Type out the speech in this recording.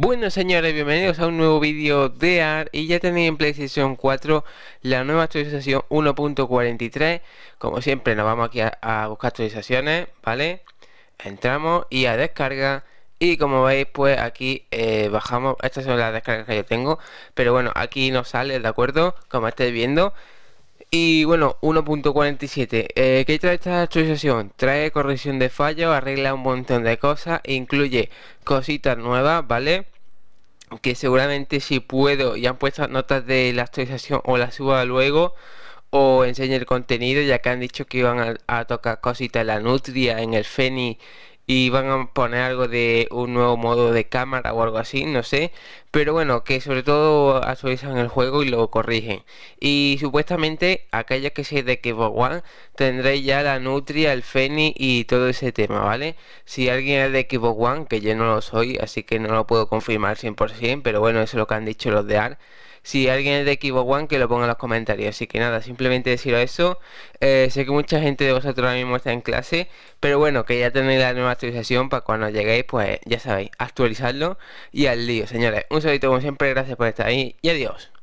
Bueno señores, bienvenidos a un nuevo vídeo de ARK. Y ya tenéis en PlayStation 4 la nueva actualización 1.43. Como siempre nos vamos aquí a buscar actualizaciones, ¿vale? Entramos y a descarga. Y como veis pues aquí bajamos. Estas son las descargas que yo tengo, pero bueno, aquí nos sale, ¿de acuerdo? Como estáis viendo. Y bueno, 1.47. ¿Qué trae esta actualización? Trae corrección de fallos, arregla un montón de cosas, incluye cositas nuevas, ¿vale? Que seguramente si puedo, ya han puesto notas de la actualización o las suba luego o enseñe el contenido, ya que han dicho que iban a tocar cositas en la Nutria, en el Fénix, y van a poner algo de un nuevo modo de cámara o algo así, no sé. Pero bueno, que sobre todo actualizan el juego y lo corrigen. Y supuestamente, aquellos que sean de Xbox One, tendréis ya la Nutria, el Fénix y todo ese tema, ¿vale? Si alguien es de Xbox One, que yo no lo soy, así que no lo puedo confirmar 100%, pero bueno, eso es lo que han dicho los de ARK. Si alguien es de Xbox One, que lo ponga en los comentarios. Así que nada, simplemente deciros eso. Sé que mucha gente de vosotros ahora mismo está en clase, pero bueno, que ya tenéis la nueva actualización para cuando lleguéis, pues ya sabéis, actualizarlo y al lío, señores. Un saludito como siempre, gracias por estar ahí y adiós.